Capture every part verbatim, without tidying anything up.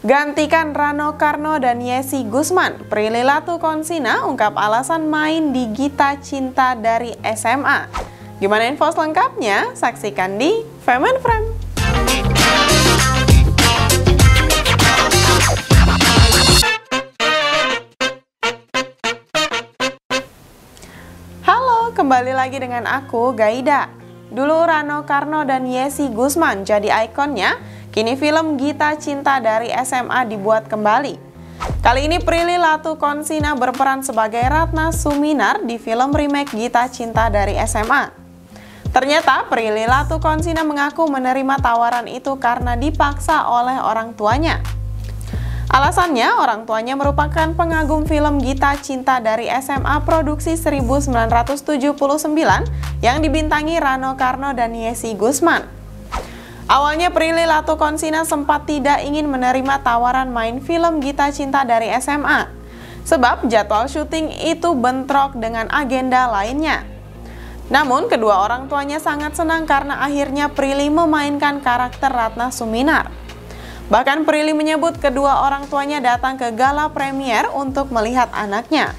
Gantikan Rano Karno dan Yessy Gusman, Prilly Latuconsina ungkap alasan main di Gita Cinta dari S M A. Gimana info selengkapnya? Saksikan di Femme Frame. Halo, kembali lagi dengan aku, Gaida. Dulu Rano Karno dan Yessy Gusman jadi ikonnya, kini film Gita Cinta dari S M A dibuat kembali. Kali ini Prilly Latuconsina berperan sebagai Ratna Suminar di film remake Gita Cinta dari S M A. Ternyata Prilly Latuconsina mengaku menerima tawaran itu karena dipaksa oleh orang tuanya. Alasannya, orang tuanya merupakan pengagum film Gita Cinta dari S M A produksi seribu sembilan ratus tujuh puluh sembilan yang dibintangi Rano Karno dan Yessy Gusman. Awalnya Prilly Latuconsina sempat tidak ingin menerima tawaran main film Gita Cinta dari S M A, sebab jadwal syuting itu bentrok dengan agenda lainnya. Namun kedua orang tuanya sangat senang karena akhirnya Prilly memainkan karakter Ratna Suminar. Bahkan Prilly menyebut kedua orang tuanya datang ke gala premier untuk melihat anaknya.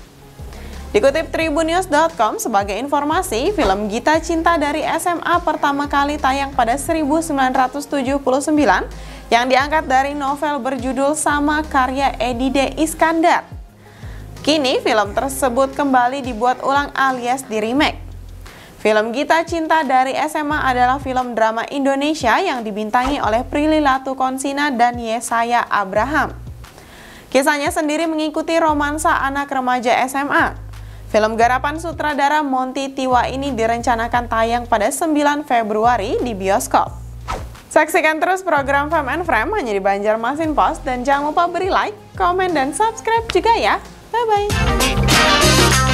Dikutip Tribunnews dot com sebagai informasi, film Gita Cinta dari S M A pertama kali tayang pada seribu sembilan ratus tujuh puluh sembilan yang diangkat dari novel berjudul sama karya Eddy D Iskandar. Kini film tersebut kembali dibuat ulang alias di remake. Film Gita Cinta dari S M A adalah film drama Indonesia yang dibintangi oleh Prilly Latuconsina dan Yesaya Abraham. Kisahnya sendiri mengikuti romansa anak remaja S M A. Film garapan sutradara Monty Tiwa ini direncanakan tayang pada sembilan Februari di bioskop. Saksikan terus program Femme and Frame hanya di Banjarmasin Post dan jangan lupa beri like, komen, dan subscribe juga ya. Bye-bye.